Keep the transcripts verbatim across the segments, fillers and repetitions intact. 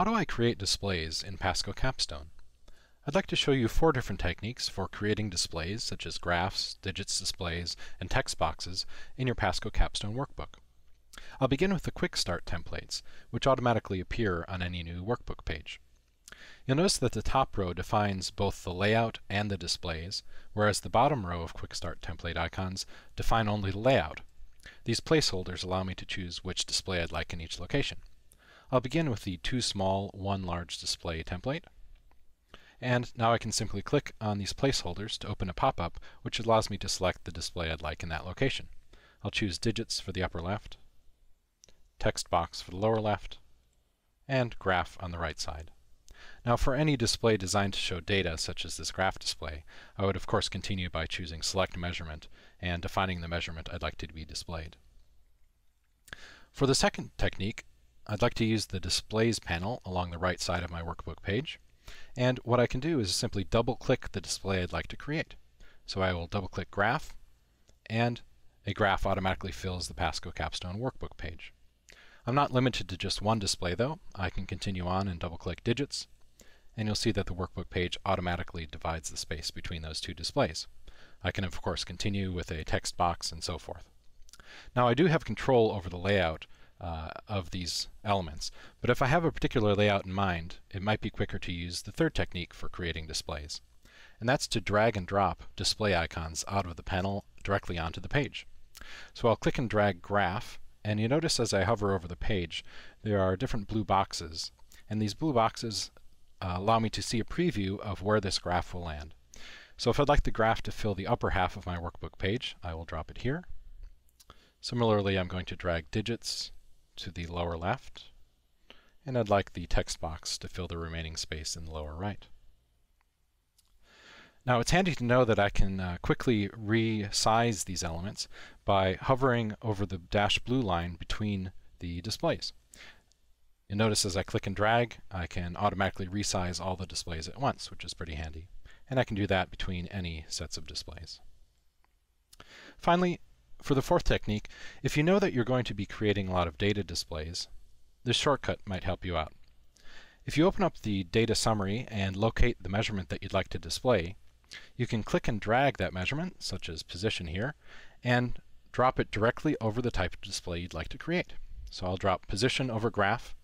How do I create displays in PASCO Capstone? I'd like to show you four different techniques for creating displays such as graphs, digits displays, and text boxes in your PASCO Capstone workbook. I'll begin with the Quick Start templates, which automatically appear on any new workbook page. You'll notice that the top row defines both the layout and the displays, whereas the bottom row of Quick Start template icons define only the layout. These placeholders allow me to choose which display I'd like in each location. I'll begin with the two small, one large display template. And now I can simply click on these placeholders to open a pop-up, which allows me to select the display I'd like in that location. I'll choose digits for the upper left, text box for the lower left, and graph on the right side. Now for any display designed to show data, such as this graph display, I would of course continue by choosing Select Measurement and defining the measurement I'd like to be displayed. For the second technique, I'd like to use the Displays panel along the right side of my workbook page, and what I can do is simply double-click the display I'd like to create. So I will double-click Graph, and a graph automatically fills the PASCO Capstone workbook page. I'm not limited to just one display though. I can continue on and double-click Digits, and you'll see that the workbook page automatically divides the space between those two displays. I can of course continue with a text box and so forth. Now I do have control over the layout Uh, of these elements, but if I have a particular layout in mind, it might be quicker to use the third technique for creating displays, and that's to drag and drop display icons out of the panel directly onto the page. So I'll click and drag Graph, and you notice as I hover over the page there are different blue boxes, and these blue boxes uh, allow me to see a preview of where this graph will land. So if I'd like the graph to fill the upper half of my workbook page, I will drop it here. Similarly, I'm going to drag digits to the lower left, and I'd like the text box to fill the remaining space in the lower right. Now it's handy to know that I can uh, quickly resize these elements by hovering over the dash blue line between the displays. You'll notice as I click and drag, I can automatically resize all the displays at once, which is pretty handy, and I can do that between any sets of displays. Finally, for the fourth technique, if you know that you're going to be creating a lot of data displays, this shortcut might help you out. If you open up the data summary and locate the measurement that you'd like to display, you can click and drag that measurement, such as position here, and drop it directly over the type of display you'd like to create. So I'll drop position over graph,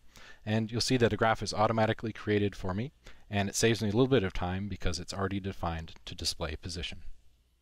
and you'll see that a graph is automatically created for me, and it saves me a little bit of time because it's already defined to display position.